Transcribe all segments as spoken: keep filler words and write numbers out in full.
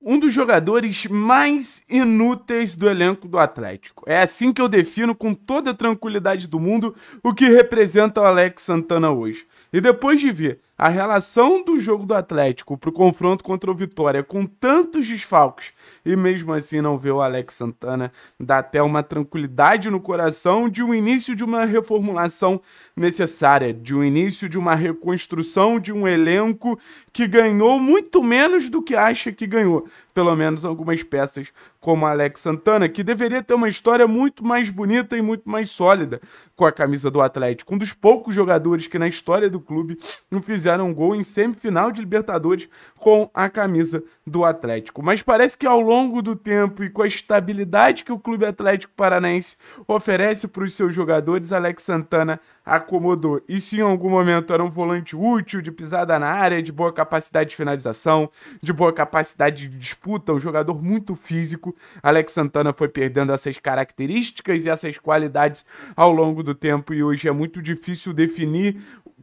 Um dos jogadores mais inúteis do elenco do Atlético. É assim que eu defino com toda a tranquilidade do mundo o que representa o Alex Santana hoje. E depois de ver a relação do jogo do Atlético para o confronto contra o Vitória com tantos desfalques e mesmo assim não ver o Alex Santana, dá até uma tranquilidade no coração de um início de uma reformulação necessária, de um início de uma reconstrução de um elenco que ganhou muito menos do que acha que ganhou. Pelo menos algumas peças como Alex Santana, que deveria ter uma história muito mais bonita e muito mais sólida com a camisa do Atlético. Um dos poucos jogadores que na história do clube não fizeram um gol em semifinal de Libertadores com a camisa do Atlético. Mas parece que ao longo do tempo e com a estabilidade que o Clube Atlético Paranaense oferece para os seus jogadores, Alex Santana acomodou. E se em algum momento era um volante útil, de pisada na área, de boa capacidade de finalização, de boa capacidade de disputa, um jogador muito físico, Alex Santana foi perdendo essas características e essas qualidades ao longo do tempo e hoje é muito difícil definir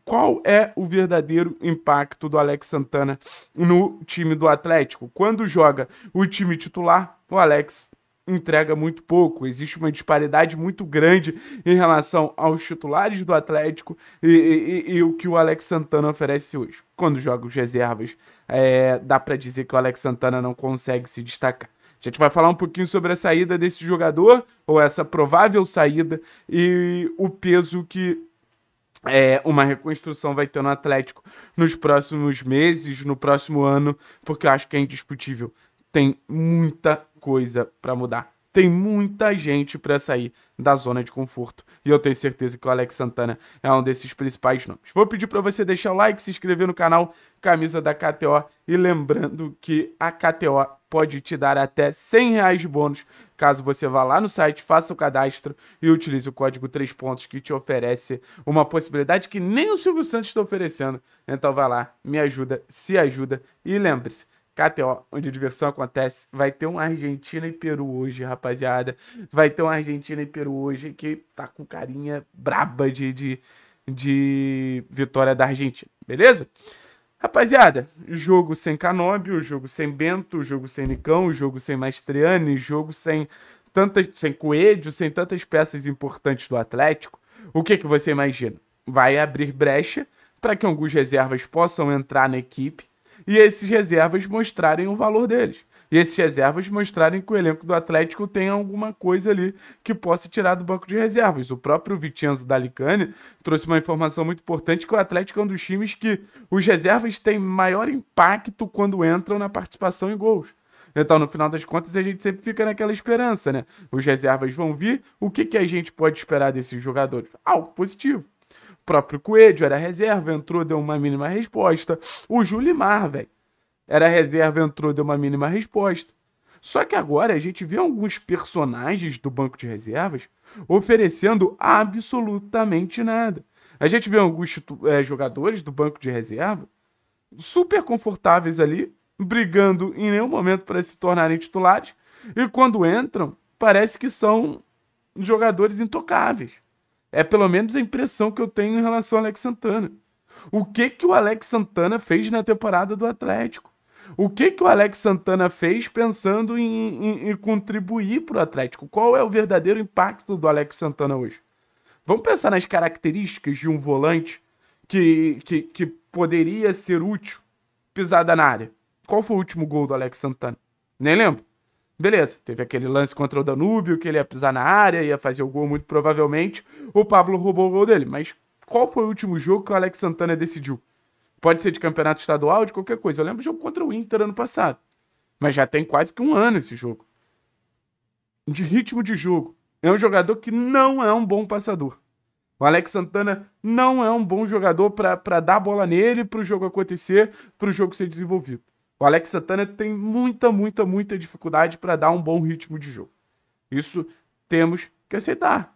qual é o verdadeiro impacto do Alex Santana no time do Atlético. Quando joga o time titular, o Alex entrega muito pouco, existe uma disparidade muito grande em relação aos titulares do Atlético e, e, e o que o Alex Santana oferece hoje. Quando joga os reservas, é, dá para dizer que o Alex Santana não consegue se destacar. A gente vai falar um pouquinho sobre a saída desse jogador, ou essa provável saída, e o peso que é, uma reconstrução vai ter no Atlético nos próximos meses, no próximo ano, porque eu acho que é indiscutível. Tem muita coisa para mudar. Tem muita gente para sair da zona de conforto. E eu tenho certeza que o Alex Santana é um desses principais nomes. Vou pedir para você deixar o like, se inscrever no canal, camisa da K T O. E lembrando que a K T O pode te dar até cem reais de bônus, caso você vá lá no site, faça o cadastro e utilize o código três pontos, que te oferece uma possibilidade que nem o Silvio Santos está oferecendo. Então vai lá, me ajuda, se ajuda e lembre-se, K T O, onde a diversão acontece, vai ter um Argentina e Peru hoje, rapaziada. Vai ter um Argentina e Peru hoje que tá com carinha braba de, de, de vitória da Argentina, beleza? Rapaziada, jogo sem Canóbio, jogo sem Bento, jogo sem Nicão, jogo sem Mastriani, jogo sem, tantas, sem Coelho, sem tantas peças importantes do Atlético. O que, que você imagina? Vai abrir brecha para que alguns reservas possam entrar na equipe, e esses reservas mostrarem o valor deles. E esses reservas mostrarem que o elenco do Atlético tem alguma coisa ali que possa tirar do banco de reservas. O próprio Vitinho Zdalićani trouxe uma informação muito importante, que o Atlético é um dos times que os reservas têm maior impacto quando entram na participação em gols. Então, no final das contas, a gente sempre fica naquela esperança, né? Os reservas vão vir, o que, que a gente pode esperar desses jogadores? Algo positivo. O próprio Coelho era reserva, entrou, deu uma mínima resposta. O Julimar, velho, era reserva, entrou, deu uma mínima resposta. Só que agora a gente vê alguns personagens do banco de reservas oferecendo absolutamente nada. A gente vê alguns é, jogadores do banco de reserva super confortáveis ali, brigando em nenhum momento para se tornarem titulares. E quando entram, parece que são jogadores intocáveis. É pelo menos a impressão que eu tenho em relação ao Alex Santana. O que, que o Alex Santana fez na temporada do Atlético? O que, que o Alex Santana fez pensando em, em, em contribuir para o Atlético? Qual é o verdadeiro impacto do Alex Santana hoje? Vamos pensar nas características de um volante que, que, que poderia ser útil, pisada na área. Qual foi o último gol do Alex Santana? Nem lembro. Beleza, teve aquele lance contra o Danúbio, que ele ia pisar na área, ia fazer o gol muito provavelmente. O Pablo roubou o gol dele, mas qual foi o último jogo que o Alex Santana decidiu? Pode ser de campeonato estadual, de qualquer coisa. Eu lembro do jogo contra o Inter ano passado, mas já tem quase que um ano esse jogo. De ritmo de jogo. É um jogador que não é um bom passador. O Alex Santana não é um bom jogador para dar a bola nele, para o jogo acontecer, para o jogo ser desenvolvido. O Alex Santana tem muita, muita, muita dificuldade para dar um bom ritmo de jogo. Isso temos que aceitar.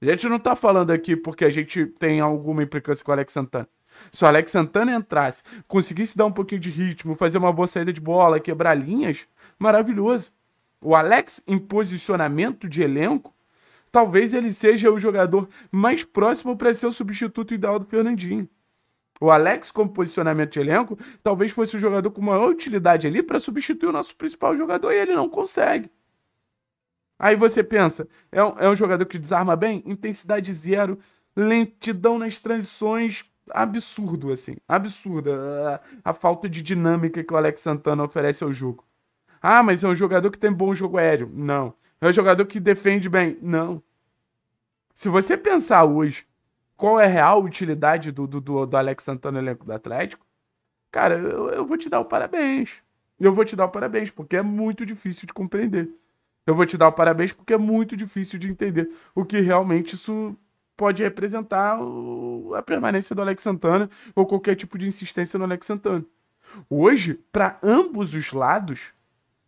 A gente não está falando aqui porque a gente tem alguma implicância com o Alex Santana. Se o Alex Santana entrasse, conseguisse dar um pouquinho de ritmo, fazer uma boa saída de bola, quebrar linhas, maravilhoso. O Alex, em posicionamento de elenco, talvez ele seja o jogador mais próximo para ser o substituto ideal do Fernandinho. O Alex, como posicionamento de elenco, talvez fosse o jogador com maior utilidade ali para substituir o nosso principal jogador e ele não consegue. Aí você pensa, é um, é um jogador que desarma bem? Intensidade zero, lentidão nas transições, absurdo, assim. Absurda a, a falta de dinâmica que o Alex Santana oferece ao jogo. Ah, mas é um jogador que tem bom jogo aéreo. Não. É um jogador que defende bem. Não. Se você pensar hoje qual é a real utilidade do, do, do Alex Santana no elenco do Atlético, cara, eu, eu vou te dar o parabéns. Eu vou te dar o parabéns, porque é muito difícil de compreender. Eu vou te dar o parabéns porque é muito difícil de entender o que realmente isso pode representar o, a permanência do Alex Santana ou qualquer tipo de insistência no Alex Santana. Hoje, para ambos os lados,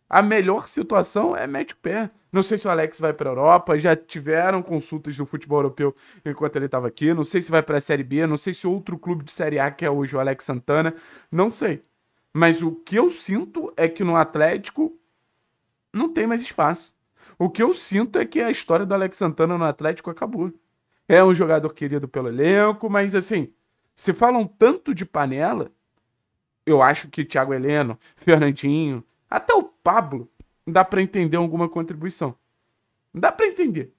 a melhor situação é mete o pé. Não sei se o Alex vai para a Europa, já tiveram consultas do futebol europeu enquanto ele estava aqui, não sei se vai para a Série B, não sei se outro clube de Série A que é hoje o Alex Santana, não sei. Mas o que eu sinto é que no Atlético não tem mais espaço. O que eu sinto é que a história do Alex Santana no Atlético acabou. É um jogador querido pelo elenco, mas assim, se falam tanto de panela, eu acho que Thiago Heleno, Fernandinho, até o Pablo, dá pra entender alguma contribuição. Dá pra entender.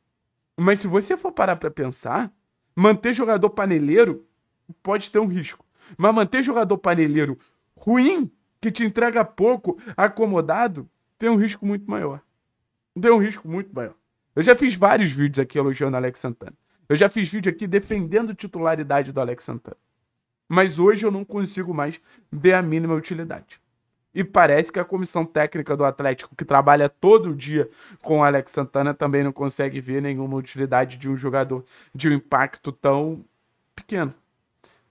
Mas se você for parar pra pensar, manter jogador paneleiro pode ter um risco. Mas manter jogador paneleiro ruim, que te entrega pouco, acomodado, tem um risco muito maior. Tem um risco muito maior. Eu já fiz vários vídeos aqui elogiando o Alex Santana. Eu já fiz vídeo aqui defendendo a titularidade do Alex Santana. Mas hoje eu não consigo mais ver a mínima utilidade. E parece que a comissão técnica do Atlético, que trabalha todo dia com o Alex Santana, também não consegue ver nenhuma utilidade de um jogador de um impacto tão pequeno.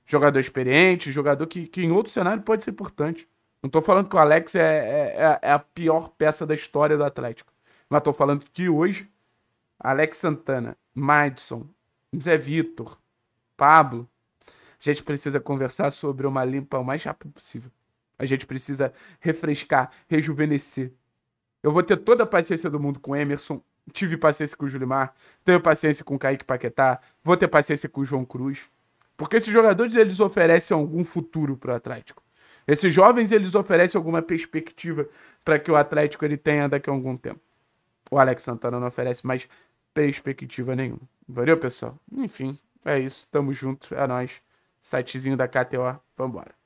Jogador experiente, jogador que, que em outro cenário pode ser importante. Não estou falando que o Alex é, é, é a pior peça da história do Atlético. Mas estou falando que hoje, Alex Santana, Madison, Zé Vitor, Pablo, a gente precisa conversar sobre uma limpa o mais rápido possível. A gente precisa refrescar, rejuvenescer. Eu vou ter toda a paciência do mundo com o Emerson. Tive paciência com o Julimar. Tenho paciência com o Kaique Paquetá. Vou ter paciência com o João Cruz. Porque esses jogadores, eles oferecem algum futuro para o Atlético. Esses jovens, eles oferecem alguma perspectiva para que o Atlético ele tenha daqui a algum tempo. O Alex Santana não oferece mais perspectiva nenhuma. Valeu, pessoal? Enfim, é isso. Tamo junto. É nóis. Sitezinho da K T O. Vambora.